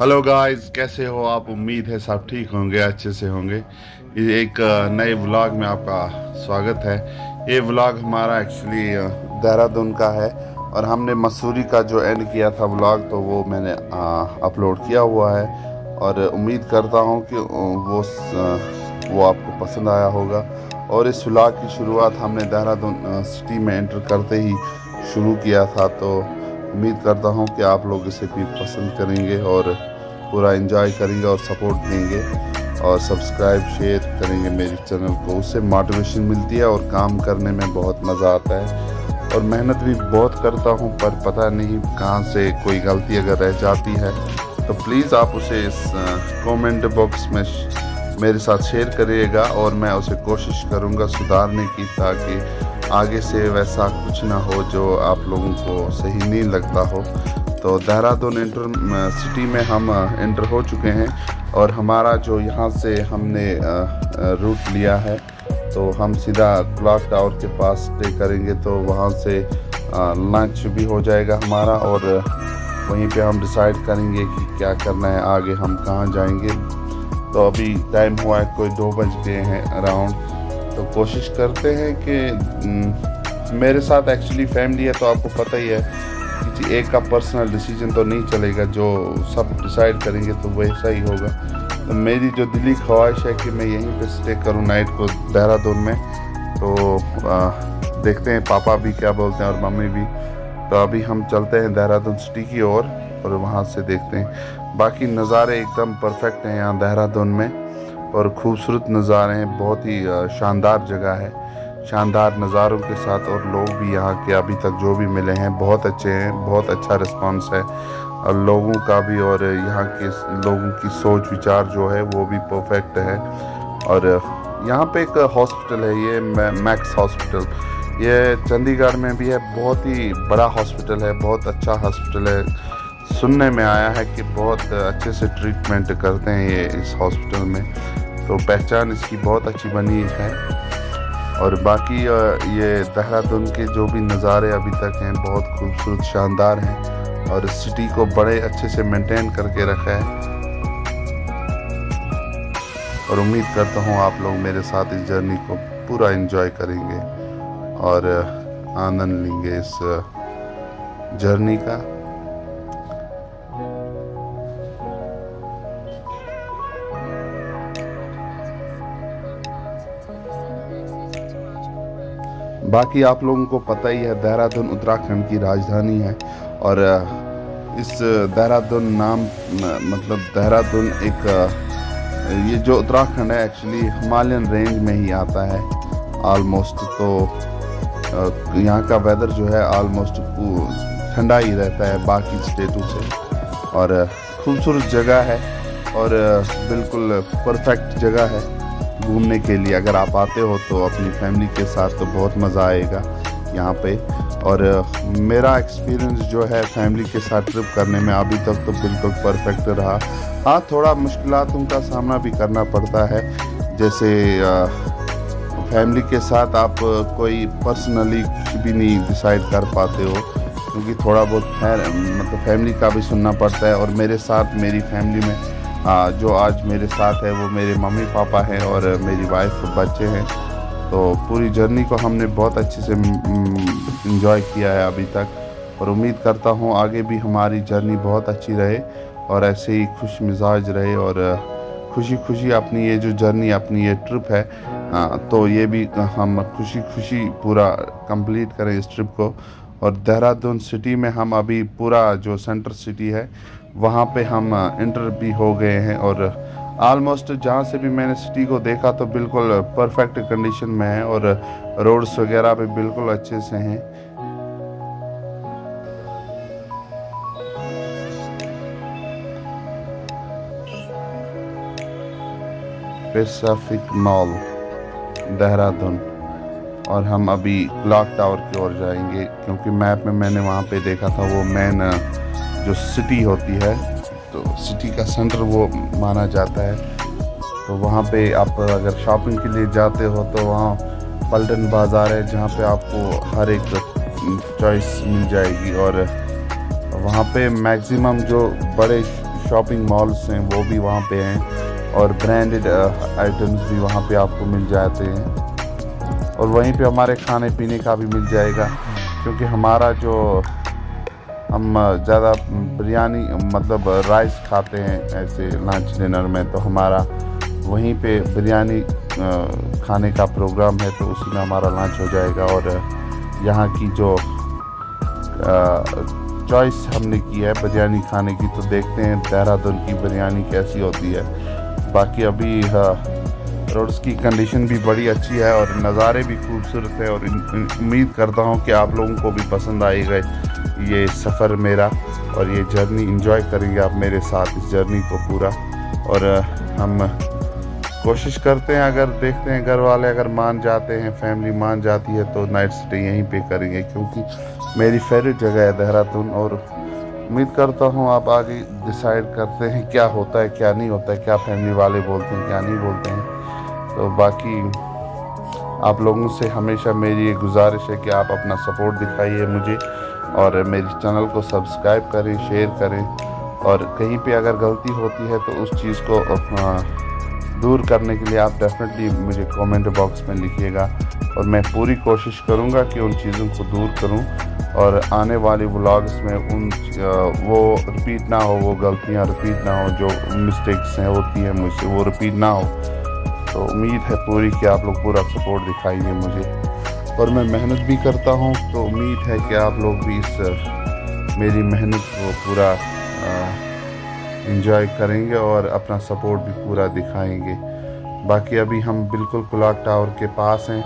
Hello guys, कैसे हो आप? उम्मीद है सब ठीक होंगे, अच्छे से होंगे। एक नए व्लॉग में आपका स्वागत है। ये व्लॉग हमारा एक्चुअली देहरादून का है और हमने मसूरी का जो एंड किया था व्लॉग, तो वो मैंने अपलोड किया हुआ है और उम्मीद करता हूँ कि वो आपको पसंद आया होगा। और इस व्लॉग की शुरुआत हमने देहरादून सिटी में एंटर करते ही शुरू किया था, तो उम्मीद करता हूं कि आप लोग इसे भी पसंद करेंगे और पूरा एंजॉय करेंगे और सपोर्ट देंगे और सब्सक्राइब शेयर करेंगे मेरे चैनल को। उससे मोटिवेशन मिलती है और काम करने में बहुत मज़ा आता है। और मेहनत भी बहुत करता हूं, पर पता नहीं कहां से कोई गलती अगर रह जाती है तो प्लीज़ आप उसे इस कमेंट बॉक्स में मेरे साथ शेयर करिएगा और मैं उसे कोशिश करूँगा सुधारने की, ताकि आगे से वैसा कुछ ना हो जो आप लोगों को सही नहीं लगता हो। तो देहरादून इंटर सिटी में हम इंटर हो चुके हैं और हमारा जो यहाँ से हमने रूट लिया है, तो हम सीधा क्लॉक टावर के पास स्टे करेंगे, तो वहाँ से लंच भी हो जाएगा हमारा और वहीं पे हम डिसाइड करेंगे कि क्या करना है आगे, हम कहाँ जाएंगे। तो अभी टाइम हुआ है कोई 2 बज गए हैं अराउंड, तो कोशिश करते हैं कि मेरे साथ एक्चुअली फैमिली है, तो आपको पता ही है कि एक का पर्सनल डिसीजन तो नहीं चलेगा, जो सब डिसाइड करेंगे तो वैसा ही होगा। तो मेरी जो दिली ख्वाहिश है कि मैं यहीं पे स्टे करूँ नाइट को देहरादून में, तो देखते हैं पापा भी क्या बोलते हैं और मम्मी भी। तो अभी हम चलते हैं देहरादून सिटी की ओर और वहाँ से देखते हैं। बाकी नज़ारे एकदम परफेक्ट हैं यहाँ देहरादून में और खूबसूरत नज़ारे हैं, बहुत ही शानदार जगह है, शानदार नज़ारों के साथ। और लोग भी यहाँ के अभी तक जो भी मिले हैं बहुत अच्छे हैं, बहुत अच्छा रिस्पांस है और लोगों का भी, और यहाँ के लोगों की सोच विचार जो है वो भी परफेक्ट है। और यहाँ पे एक हॉस्पिटल है, ये मैक्स हॉस्पिटल, ये चंडीगढ़ में भी है, बहुत ही बड़ा हॉस्पिटल है, बहुत अच्छा हॉस्पिटल है। सुनने में आया है कि बहुत अच्छे से ट्रीटमेंट करते हैं ये इस हॉस्पिटल में, तो पहचान इसकी बहुत अच्छी बनी है। और बाकी ये देहरादून के जो भी नज़ारे अभी तक हैं बहुत खूबसूरत शानदार हैं और सिटी को बड़े अच्छे से मेंटेन करके रखा है। और उम्मीद करता हूँ आप लोग मेरे साथ इस जर्नी को पूरा एंजॉय करेंगे और आनंद लेंगे इस जर्नी का। बाकी आप लोगों को पता ही है देहरादून उत्तराखंड की राजधानी है और इस देहरादून नाम मतलब देहरादून एक ये जो उत्तराखंड है एक्चुअली हिमालयन रेंज में ही आता है ऑलमोस्ट, तो यहाँ का वेदर जो है ऑलमोस्ट ठंडा ही रहता है बाकी स्टेटों से। और खूबसूरत जगह है और बिल्कुल परफेक्ट जगह है घूमने के लिए। अगर आप आते हो तो अपनी फैमिली के साथ तो बहुत मज़ा आएगा यहाँ पे। और मेरा एक्सपीरियंस जो है फैमिली के साथ ट्रिप करने में अभी तक तो बिल्कुल परफेक्ट रहा। हाँ, थोड़ा मुश्किलों का सामना भी करना पड़ता है, जैसे फैमिली के साथ आप कोई पर्सनली कुछ भी नहीं डिसाइड कर पाते हो, क्योंकि थोड़ा बहुत मतलब फैमिली का भी सुनना पड़ता है। और मेरे साथ मेरी फैमिली में जो आज मेरे साथ है वो मेरे मम्मी पापा हैं और मेरी वाइफ बच्चे हैं, तो पूरी जर्नी को हमने बहुत अच्छे से एंजॉय किया है अभी तक। और उम्मीद करता हूँ आगे भी हमारी जर्नी बहुत अच्छी रहे और ऐसे ही खुश मिजाज रहे और खुशी खुशी अपनी ये जो जर्नी, अपनी ये ट्रिप है, तो ये भी हम खुशी खुशी पूरा कंप्लीट करें इस ट्रिप को। और देहरादून सिटी में हम अभी पूरा जो सेंटर सिटी है वहाँ पे हम इंटर भी हो गए हैं और आलमोस्ट जहाँ से भी मैंने सिटी को देखा तो बिल्कुल परफेक्ट कंडीशन में है और रोड्स वगैरह भी बिल्कुल अच्छे से हैं। पैसिफिक मॉल देहरादून, और हम अभी क्लॉक टावर की ओर जाएंगे क्योंकि मैप में मैंने वहाँ पे देखा था वो मेन जो सिटी होती है, तो सिटी का सेंटर वो माना जाता है। तो वहाँ पे आप अगर शॉपिंग के लिए जाते हो तो वहाँ पल्टन बाज़ार है जहाँ पे आपको हर एक चॉइस मिल जाएगी और वहाँ पे मैक्सिमम जो बड़े शॉपिंग मॉल्स हैं वो भी वहाँ पे हैं और ब्रांडेड आइटम्स भी वहाँ पे आपको मिल जाते हैं। और वहीं पे हमारे खाने पीने का भी मिल जाएगा, क्योंकि हमारा जो हम ज़्यादा बिरयानी मतलब राइस खाते हैं ऐसे लंच डिनर में, तो हमारा वहीं पे बिरयानी खाने का प्रोग्राम है, तो उसी में हमारा लंच हो जाएगा। और यहाँ की जो चॉइस हमने की है बिरयानी खाने की, तो देखते हैं देहरादून की बिरयानी कैसी होती है। बाकी अभी रोड्स की कंडीशन भी बड़ी अच्छी है और नज़ारे भी खूबसूरत है, और उम्मीद करता हूँ कि आप लोगों को भी पसंद आएगा ये सफ़र मेरा और ये जर्नी। एंजॉय करेंगे आप मेरे साथ इस जर्नी को पूरा। और हम कोशिश करते हैं, अगर देखते हैं घर वाले अगर मान जाते हैं, फैमिली मान जाती है, तो नाइट स्टे यहीं पे करेंगे, क्योंकि मेरी फेवरेट जगह है देहरादून। और उम्मीद करता हूँ आप आगे डिसाइड करते हैं क्या होता है क्या नहीं होता है, क्या फैमिली वाले बोलते हैं क्या नहीं बोलते हैं। तो बाकी आप लोगों से हमेशा मेरी ये गुजारिश है कि आप अपना सपोर्ट दिखाइए मुझे, और मेरे चैनल को सब्सक्राइब करें, शेयर करें, और कहीं पे अगर गलती होती है तो उस चीज़ को दूर करने के लिए आप डेफिनेटली मुझे कमेंट बॉक्स में लिखिएगा, और मैं पूरी कोशिश करूंगा कि उन चीज़ों को दूर करूं, और आने वाले व्लॉग्स में उन वो रिपीट ना हो, वो गलतियां रिपीट ना हो, जो मिस्टेक्स हैं होती हैं मुझसे वो रिपीट ना हो। तो उम्मीद है पूरी कि आप लोग पूरा सपोर्ट दिखाइए मुझे, और मैं मेहनत भी करता हूँ, तो उम्मीद है कि आप लोग भी इस मेरी मेहनत को पूरा एंजॉय करेंगे और अपना सपोर्ट भी पूरा दिखाएंगे। बाकी अभी हम बिल्कुल क्लॉक टावर के पास हैं,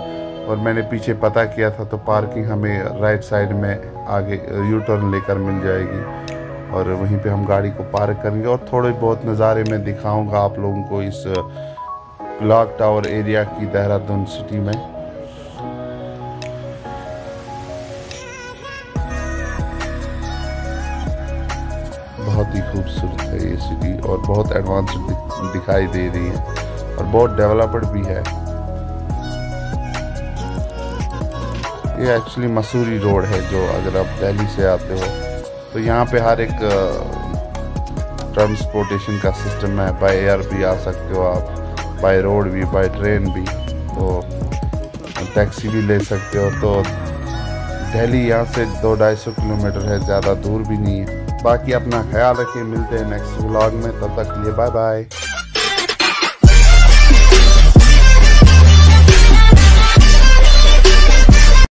और मैंने पीछे पता किया था तो पार्किंग हमें राइट साइड में आगे यू टर्न लेकर मिल जाएगी, और वहीं पे हम गाड़ी को पार्क करेंगे। और थोड़े बहुत नज़ारे मैं दिखाऊंगा आप लोगों को इस क्लॉक टावर एरिया की देहरादून सिटी में। बहुत ही खूबसूरत है ये सिटी, और बहुत एडवांस दिखाई दे रही है, और बहुत डेवलप्ड भी है। ये एक्चुअली मसूरी रोड है, जो अगर आप दिल्ली से आते हो तो यहाँ पे हर एक ट्रांसपोर्टेशन का सिस्टम है, बाय एयर भी आ सकते हो आप, बाय रोड भी, बाय ट्रेन भी, तो टैक्सी भी ले सकते हो। तो दिल्ली यहाँ से 200-250 किलोमीटर है, ज़्यादा दूर भी नहीं है। बाकी अपना ख्याल रखिए, मिलते हैं नेक्स्ट व्लॉग में, तब तक के लिए बाय बाय।